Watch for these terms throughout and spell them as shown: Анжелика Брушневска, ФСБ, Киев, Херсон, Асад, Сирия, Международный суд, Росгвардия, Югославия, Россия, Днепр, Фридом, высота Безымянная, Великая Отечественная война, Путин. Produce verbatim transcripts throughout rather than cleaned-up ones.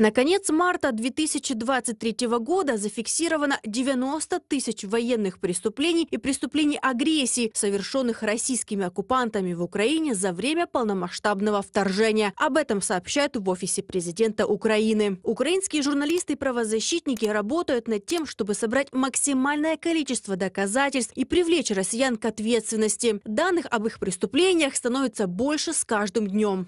На конец марта две тысячи двадцать третьего года зафиксировано девяносто тысяч военных преступлений и преступлений агрессии, совершенных российскими оккупантами в Украине за время полномасштабного вторжения. Об этом сообщают в офисе президента Украины. Украинские журналисты и правозащитники работают над тем, чтобы собрать максимальное количество доказательств и привлечь россиян к ответственности. Данных об их преступлениях становится больше с каждым днем.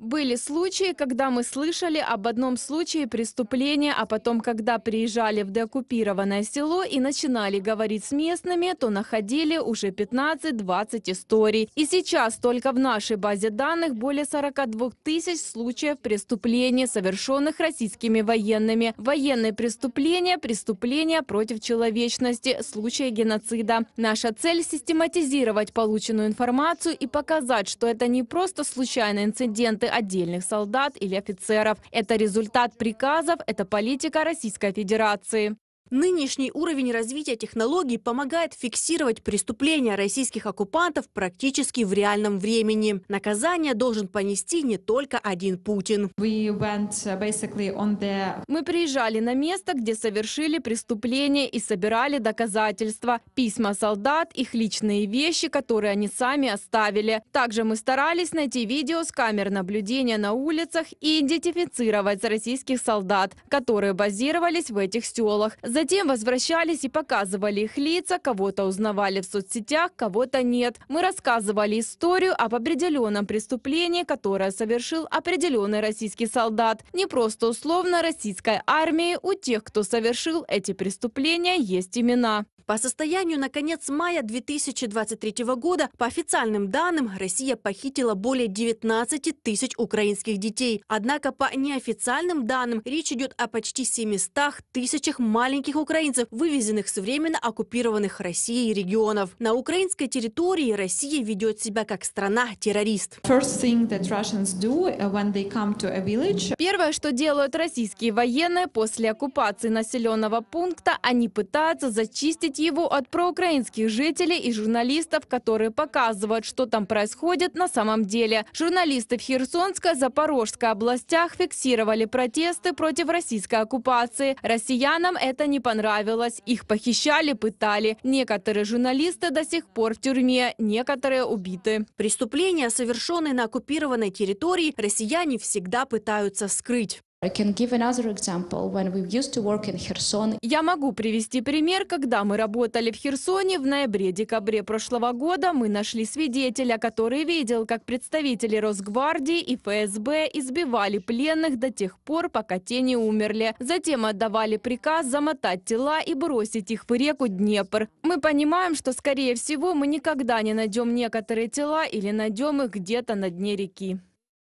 Были случаи, когда мы слышали об одном случае преступления, а потом, когда приезжали в деоккупированное село и начинали говорить с местными, то находили уже пятнадцать-двадцать историй. И сейчас только в нашей базе данных более сорока двух тысяч случаев преступлений, совершенных российскими военными. Военные преступления, преступления против человечности, случаи геноцида. Наша цель – систематизировать полученную информацию и показать, что это не просто случайные инциденты отдельных солдат или офицеров. Это результат приказов, это политика Российской Федерации. Нынешний уровень развития технологий помогает фиксировать преступления российских оккупантов практически в реальном времени. Наказание должен понести не только один Путин. We went basically on the... Мы приезжали на место, где совершили преступление, и собирали доказательства. Письма солдат, их личные вещи, которые они сами оставили. Также мы старались найти видео с камер наблюдения на улицах и идентифицировать российских солдат, которые базировались в этих селах. Затем возвращались и показывали их лица, кого-то узнавали в соцсетях, кого-то нет. Мы рассказывали историю об определенном преступлении, которое совершил определенный российский солдат. Не просто условно российской армии, у тех, кто совершил эти преступления, есть имена. По состоянию на конец мая две тысячи двадцать третьего года, по официальным данным, Россия похитила более девятнадцати тысяч украинских детей. Однако по неофициальным данным речь идет о почти семистах тысячах маленьких украинцев, вывезенных с временно оккупированных Россией регионов. На украинской территории Россия ведет себя как страна-террорист. Первое, что делают российские военные после оккупации населенного пункта, они пытаются зачистить его от проукраинских жителей и журналистов, которые показывают, что там происходит на самом деле. Журналисты в Херсонской, Запорожской областях фиксировали протесты против российской оккупации. Россиянам это не понравилось. Их похищали, пытали. Некоторые журналисты до сих пор в тюрьме, некоторые убиты. Преступления, совершенные на оккупированной территории, россияне всегда пытаются скрыть. Я могу привести пример, когда мы работали в Херсоне в ноябре-декабре прошлого года, мы нашли свидетеля, который видел, как представители Росгвардии и ФСБ избивали пленных до тех пор, пока те не умерли. Затем отдавали приказ замотать тела и бросить их в реку Днепр. Мы понимаем, что, скорее всего, мы никогда не найдем некоторые тела или найдем их где-то на дне реки.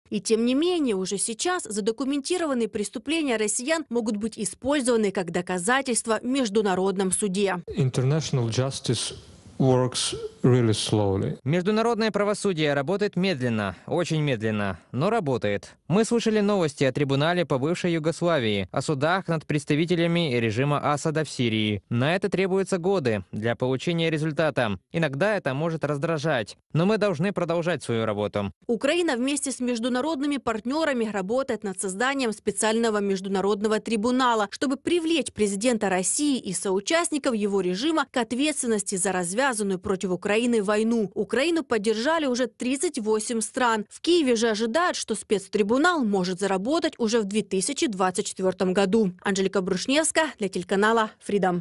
И тем не менее, уже сейчас задокументированные преступления россиян могут быть использованы как доказательство в международном суде. Международное правосудие работает медленно, очень медленно, но работает. Мы слышали новости о трибунале по бывшей Югославии, о судах над представителями режима Асада в Сирии. На это требуются годы для получения результата. Иногда это может раздражать, но мы должны продолжать свою работу. Украина вместе с международными партнерами работает над созданием специального международного трибунала, чтобы привлечь президента России и соучастников его режима к ответственности за развязанную против Украины войну. Украину поддержали уже тридцать восемь стран. В Киеве же ожидают, что спецтрибунал может заработать уже в две тысячи двадцать четвёртом году. Анжелика Брушневска для телеканала Фридом.